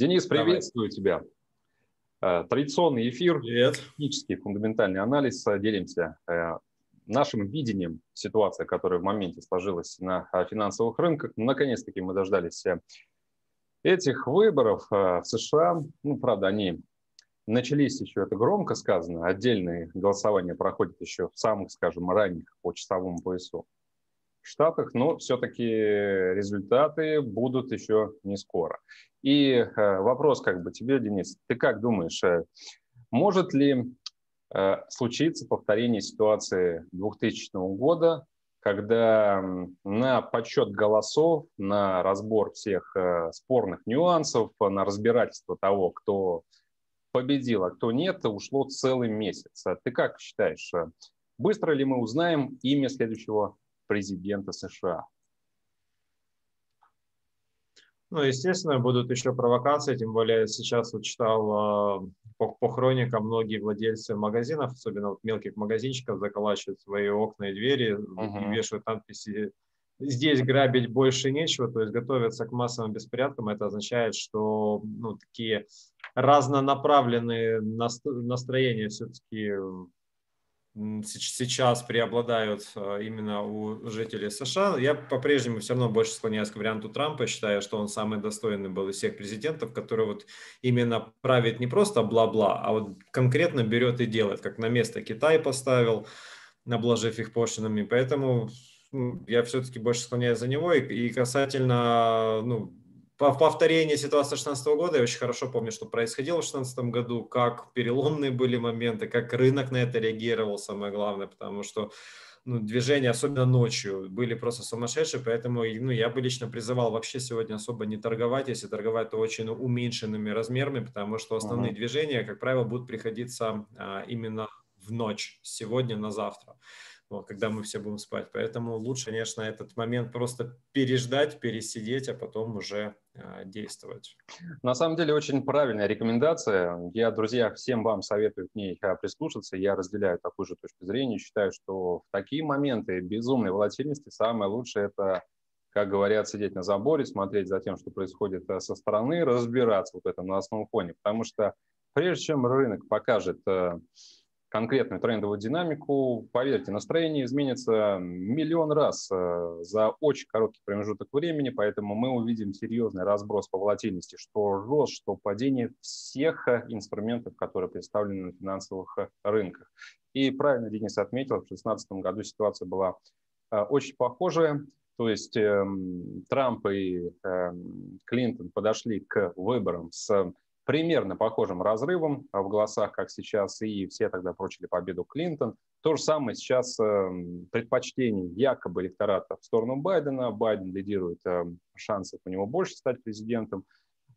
Денис, приветствую тебя. Традиционный эфир, технический фундаментальный анализ. Делимся нашим видением ситуации, которая в моменте сложилась на финансовых рынках. Наконец-таки мы дождались этих выборов в США. Ну, правда, они начались еще, это громко сказано, отдельные голосования проходят еще в самых, скажем, ранних по часовому поясу в Штатах, но все-таки результаты будут еще не скоро. И вопрос как бы тебе, Денис, ты как думаешь, может ли случиться повторение ситуации 2000 года, когда на подсчет голосов, на разбор всех спорных нюансов, на разбирательство того, кто победил, а кто нет, ушло целый месяц? Ты как считаешь, быстро ли мы узнаем имя следующего президента США? Ну, естественно, будут еще провокации, тем более сейчас вот читал по хроникам, многие владельцы магазинов, особенно вот мелких магазинчиков, заколачивают свои окна и двери и вешают надписи «Здесь грабить больше нечего», то есть готовятся к массовым беспорядкам. Это означает, что такие разнонаправленные настроения все-таки сейчас преобладают именно у жителей США. Я по-прежнему все равно больше склоняюсь к варианту Трампа, считаю, что он самый достойный был из всех президентов, который вот именно правит не просто бла-бла, а вот конкретно берет и делает, как на место Китай поставил, обложив их пошлинами. Поэтому я все-таки больше склоняюсь за него. И касательно повторение ситуации 2016 года, я очень хорошо помню, что происходило в 2016 году, как переломные были моменты, как рынок на это реагировал, самое главное, потому что движения, особенно ночью, были просто сумасшедшие, поэтому я бы лично призывал вообще сегодня особо не торговать, если торговать, то очень уменьшенными размерами, потому что основные движения, как правило, будут приходиться именно в ночь, сегодня на завтра. Вот, когда мы все будем спать. Поэтому лучше, конечно, этот момент просто переждать, пересидеть, а потом уже действовать. На самом деле очень правильная рекомендация. Я, друзья, всем вам советую к ней прислушаться. Я разделяю такую же точку зрения. Считаю, что в такие моменты безумной волатильности самое лучшее – это, как говорят, сидеть на заборе, смотреть за тем, что происходит со стороны, разбираться в этом новостном фоне. Потому что прежде чем рынок покажет конкретную трендовую динамику, поверьте, настроение изменится миллион раз за очень короткий промежуток времени, поэтому мы увидим серьезный разброс по волатильности, что рост, что падение всех инструментов, которые представлены на финансовых рынках. И правильно Денис отметил, в 2016 году ситуация была очень похожая, то есть Трамп и Клинтон подошли к выборам с примерно похожим разрывом в голосах, как сейчас, и все тогда прочили победу Клинтон. То же самое сейчас предпочтение якобы электората в сторону Байдена. Байден лидирует, шансов у него больше стать президентом.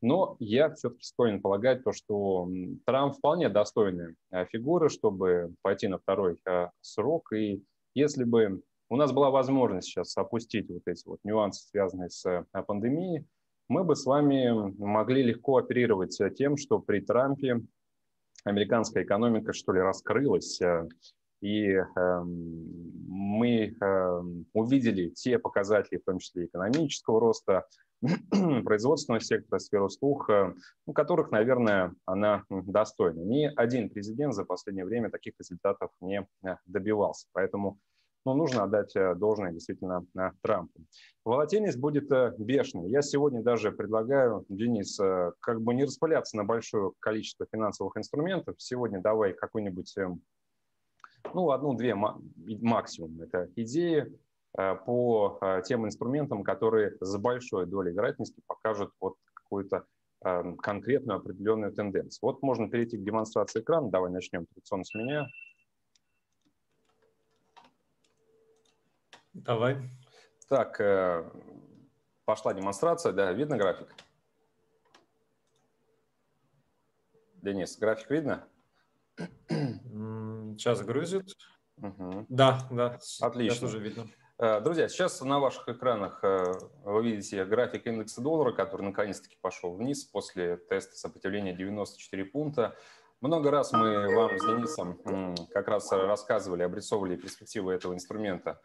Но я все-таки склонен полагать, что Трамп вполне достойная фигура, чтобы пойти на второй срок. И если бы у нас была возможность сейчас опустить вот эти вот нюансы, связанные с пандемией, мы бы с вами могли легко оперировать тем, что при Трампе американская экономика, что ли, раскрылась, и мы увидели те показатели, в том числе экономического роста, производственного сектора, сферы услуг, которых, наверное, она достойна. Ни один президент за последнее время таких результатов не добивался, поэтому но нужно отдать должное действительно Трампу. Волатильность будет бешеной. Я сегодня даже предлагаю, Денис, как бы не распыляться на большое количество финансовых инструментов. Сегодня давай какую-нибудь, одну-две максимум. Это идеи по тем инструментам, которые с большой долей вероятности покажут вот какую-то конкретную определенную тенденцию. Вот можно перейти к демонстрации экрана. Давай начнем традиционно с меня. Давай. Так, пошла демонстрация, да, видно график? Денис, график видно? Сейчас грузит. Угу. Да, отлично. Сейчас уже видно. Друзья, сейчас на ваших экранах вы видите график индекса доллара, который наконец-таки пошел вниз после теста сопротивления 94 пункта. Много раз мы вам с Денисом как раз рассказывали, обрисовывали перспективы этого инструмента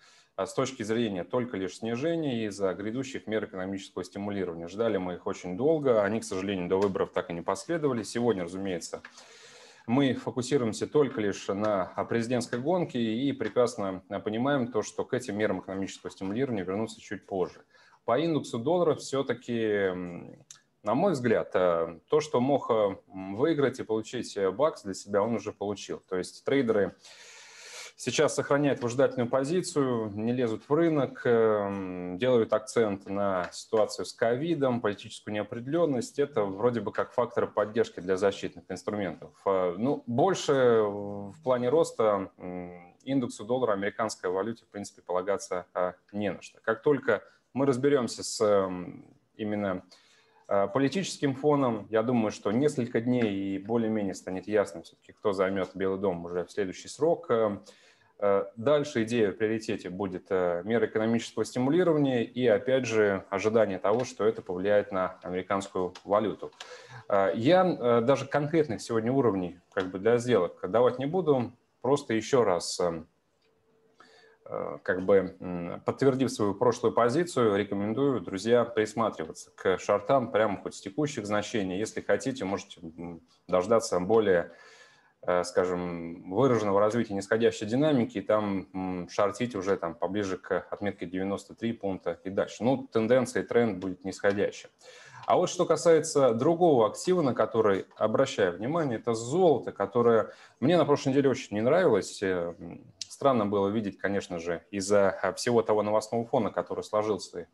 с точки зрения только лишь снижения из-за грядущих мер экономического стимулирования. Ждали мы их очень долго, они, к сожалению, до выборов так и не последовали. Сегодня, разумеется, мы фокусируемся только лишь на президентской гонке и прекрасно понимаем то, что к этим мерам экономического стимулирования вернутся чуть позже. По индексу доллара все-таки, на мой взгляд, то, что мог выиграть и получить бакс для себя, он уже получил. То есть трейдеры сейчас сохраняют выжидательную позицию, не лезут в рынок, делают акцент на ситуацию с ковидом, политическую неопределенность. Это вроде бы как факторы поддержки для защитных инструментов. Ну, больше в плане роста индексу доллара американской валюте, в принципе, полагаться не на что. Как только мы разберемся с именно политическим фоном, я думаю, что несколько дней и более-менее станет ясно все-таки, кто займет Белый дом уже в следующий срок. Дальше идея в приоритете будет мера экономического стимулирования и, опять же, ожидание того, что это повлияет на американскую валюту. Я даже конкретных сегодня уровней как бы для сделок давать не буду, просто еще раз как бы подтвердив свою прошлую позицию, рекомендую, друзья, присматриваться к шортам прямо хоть с текущих значений. Если хотите, можете дождаться более, скажем, выраженного развития нисходящей динамики и там шортить уже там поближе к отметке 93 пункта и дальше. Ну, тенденция и тренд будет нисходящим. А вот что касается другого актива, на который обращаю внимание, это золото, которое мне на прошлой неделе очень не нравилось. Странно было видеть, конечно же, из-за всего того новостного фона, который сложился,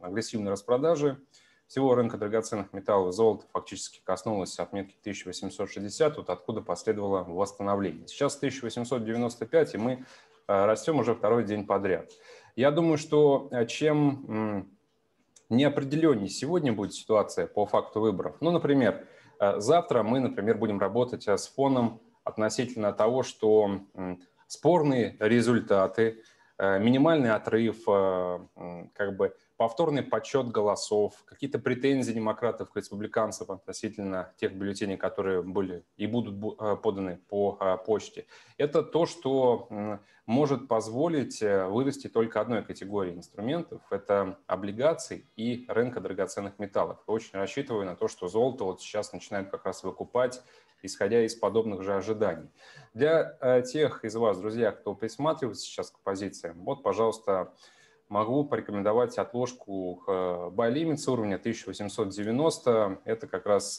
агрессивной распродажи всего рынка драгоценных металлов, золото фактически коснулось отметки 1860, вот откуда последовало восстановление. Сейчас 1895, и мы растем уже второй день подряд. Я думаю, что чем неопределеннее сегодня будет ситуация по факту выборов, ну, например, завтра мы, например, будем работать с фоном относительно того, что спорные результаты, минимальный отрыв, как бы повторный подсчет голосов, какие-то претензии демократов к республиканцам относительно тех бюллетеней, которые были и будут поданы по почте. Это то, что может позволить вырасти только одной категории инструментов – это облигации и рынка драгоценных металлов. Я очень рассчитываю на то, что золото вот сейчас начинает как раз выкупать, исходя из подобных же ожиданий. Для тех из вас, друзья, кто присматривается сейчас к позициям, вот, пожалуйста, могу порекомендовать отложку buy limit с уровня 1890. Это как раз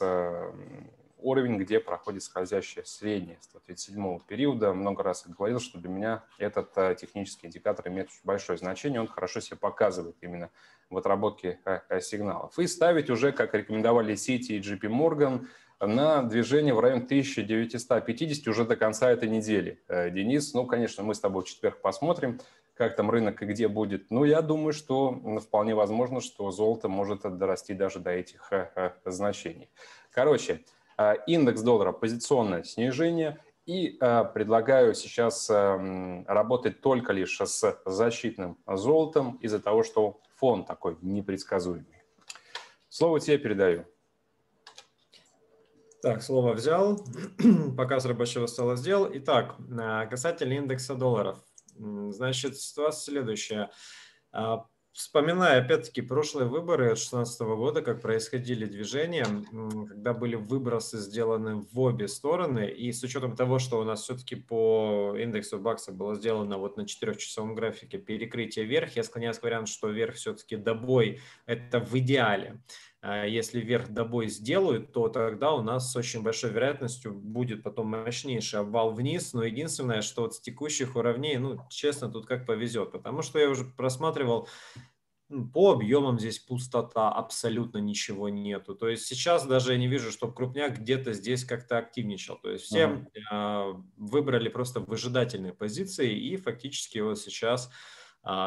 уровень, где проходит скользящее среднее 137-го периода. Много раз я говорил, что для меня этот технический индикатор имеет большое значение. Он хорошо себя показывает именно в отработке сигналов. И ставить уже, как рекомендовали Citi и JP Morgan, на движение в район 1950 уже до конца этой недели. Денис, ну, конечно, мы с тобой в четверг посмотрим, как там рынок и где будет. Но я думаю, что вполне возможно, что золото может дорасти даже до этих значений. Короче, индекс доллара, позиционное снижение. И предлагаю сейчас работать только лишь с защитным золотом из-за того, что фон такой непредсказуемый. Слово тебе передаю. Так, слово взял, пока с рабочего стола сделал. Итак, касательно индекса долларов. Значит, ситуация следующая. Вспоминая, опять-таки, прошлые выборы 2016 года, как происходили движения, когда были выбросы сделаны в обе стороны, и с учетом того, что у нас все-таки по индексу бакса было сделано вот на 4-часовом графике перекрытие вверх, я склоняюсь к варианту, что вверх все-таки добой – это в идеале. Если вверх добой сделают, то тогда у нас с очень большой вероятностью будет потом мощнейший обвал вниз. Но единственное, что вот с текущих уровней, ну, честно, тут как повезет. Потому что я уже просматривал, по объемам здесь пустота, абсолютно ничего нету. То есть сейчас даже я не вижу, чтобы крупняк где-то здесь как-то активничал. То есть все выбрали просто выжидательные позиции и фактически вот сейчас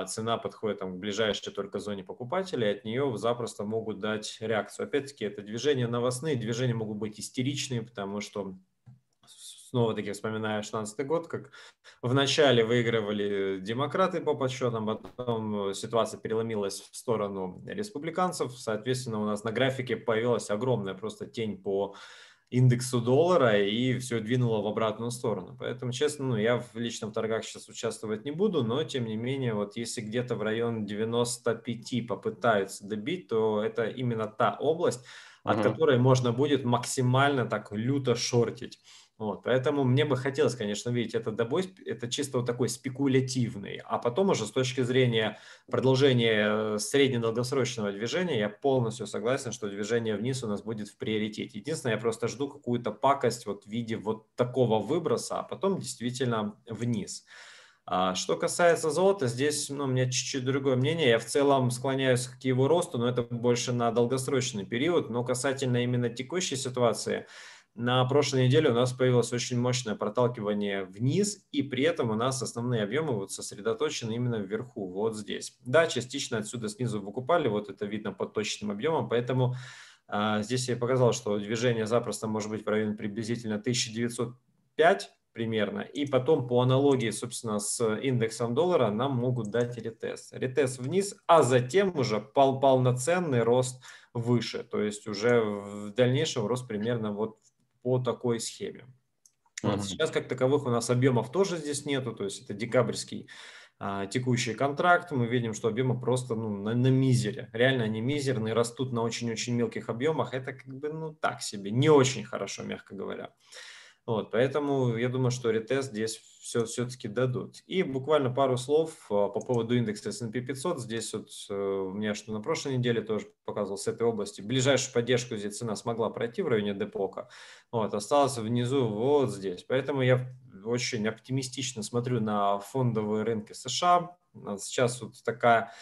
цена подходит там, к ближайшей только зоне покупателя, и от нее запросто могут дать реакцию. Опять-таки, это движения новостные, движения могут быть истеричные, потому что, снова-таки вспоминаю 2016 год, как вначале выигрывали демократы по подсчетам, потом ситуация переломилась в сторону республиканцев, соответственно, у нас на графике появилась огромная просто тень по индексу доллара, и все двинуло в обратную сторону. Поэтому, честно, я лично в торгах сейчас участвовать не буду, но, тем не менее, вот если где-то в район 95 попытаются добить, то это именно та область, от которой можно будет максимально так люто шортить. Вот, поэтому мне бы хотелось, конечно, видеть этот добой, это чисто вот такой спекулятивный, а потом уже с точки зрения продолжения среднедолгосрочного движения я полностью согласен, что движение вниз у нас будет в приоритете. Единственное, я просто жду какую-то пакость вот в виде вот такого выброса, а потом действительно вниз. Что касается золота, здесь у меня чуть-чуть другое мнение. Я в целом склоняюсь к его росту, но это больше на долгосрочный период. Но касательно именно текущей ситуации, на прошлой неделе у нас появилось очень мощное проталкивание вниз, и при этом у нас основные объемы вот сосредоточены именно вверху, вот здесь. Да, частично отсюда снизу выкупали, вот это видно под точным объемом, поэтому здесь я показал, что движение запросто может быть в районе приблизительно 1905 примерно, и потом по аналогии, собственно, с индексом доллара нам могут дать ретест. Ретест вниз, а затем уже полноценный рост выше, то есть уже в дальнейшем рост примерно вот по такой схеме. Вот сейчас как таковых у нас объемов тоже здесь нету, то есть это декабрьский текущий контракт, мы видим, что объемы просто на мизере, реально они мизерные, растут на очень-очень мелких объемах, это как бы так себе, не очень хорошо, мягко говоря. Вот, поэтому я думаю, что ретест здесь все-таки дадут. И буквально пару слов по поводу индекса S&P 500. Здесь вот у меня что на прошлой неделе тоже показывал с этой области. Ближайшую поддержку здесь цена смогла пройти в районе депока. Вот, осталась внизу вот здесь. Поэтому я очень оптимистично смотрю на фондовые рынки США. Сейчас вот такая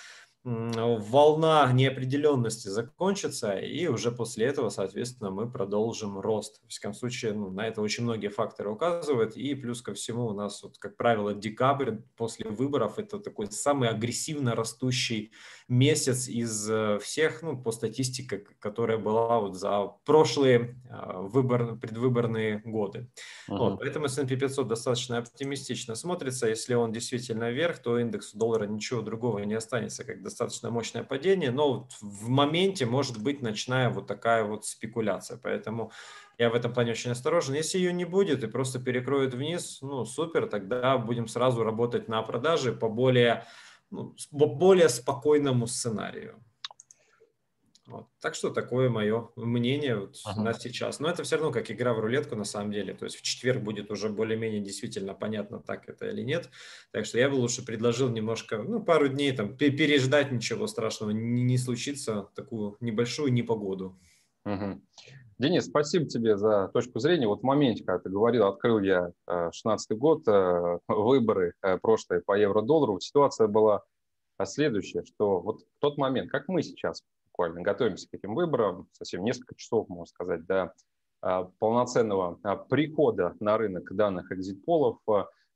волна неопределенности закончится, и уже после этого, соответственно, мы продолжим рост. В всяком случае, на это очень многие факторы указывают, и плюс ко всему у нас, вот, как правило, декабрь после выборов – это такой самый агрессивно растущий месяц из всех, по статистике, которая была вот за прошлые предвыборные годы. Вот, поэтому S&P 500 достаточно оптимистично смотрится. Если он действительно вверх, то индексу доллара ничего другого не останется, как достаточно мощное падение, но вот в моменте может быть ночная вот такая вот спекуляция, поэтому я в этом плане очень осторожен. Если ее не будет и просто перекроют вниз, супер, тогда будем сразу работать на продаже по более спокойному сценарию. Вот. Так что такое мое мнение на сейчас. Но это все равно как игра в рулетку на самом деле. То есть в четверг будет уже более-менее действительно понятно, так это или нет. Так что я бы лучше предложил немножко, пару дней там переждать, ничего страшного не случится, такую небольшую непогоду. Денис, спасибо тебе за точку зрения. Вот в моменте, когда ты говорил, открыл я 2016 год, выборы прошлые по евро-доллару, ситуация была следующая, что вот в тот момент, как мы сейчас буквально готовимся к этим выборам, совсем несколько часов, можно сказать, до полноценного прихода на рынок данных экзит-полов.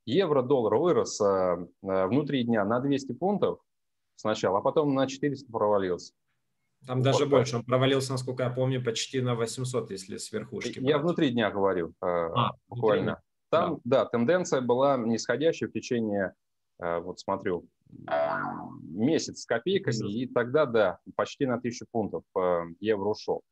Евро-доллар вырос внутри дня на 200 пунктов сначала, а потом на 400 провалился. Там даже больше. Он провалился, насколько я помню, почти на 800, если с верхушки. Я внутри дня говорю, буквально. Там, да, тенденция была нисходящая в течение, вот смотрю, месяц с копейками, и тогда, да, почти на 1000 пунктов евро ушел.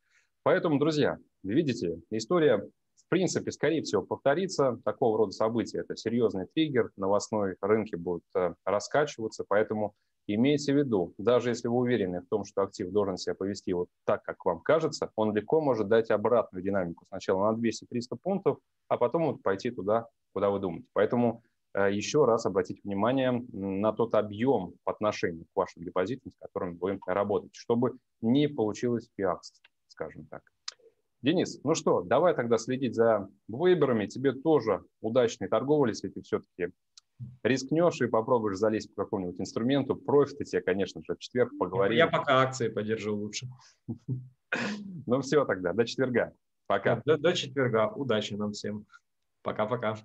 Поэтому, друзья, видите, история, в принципе, скорее всего, повторится. Такого рода события – это серьезный триггер, новостные рынки будут раскачиваться, поэтому имейте в виду, даже если вы уверены в том, что актив должен себя повести вот так, как вам кажется, он легко может дать обратную динамику сначала на 200-300 пунктов, а потом вот пойти туда, куда вы думаете. Поэтому еще раз обратите внимание на тот объем по отношению к вашим депозитам, с которым вы работаете, чтобы не получилось пиарство, скажем так. Денис, ну что, давай тогда следить за выборами. Тебе тоже удачной торговли, если ты все-таки рискнешь и попробуешь залезть по какому-нибудь инструменту. Профиты тебе, конечно же, в четверг поговорим. Я пока акции подержу лучше. Ну все тогда, до четверга. Пока. До четверга. Удачи нам всем. Пока-пока.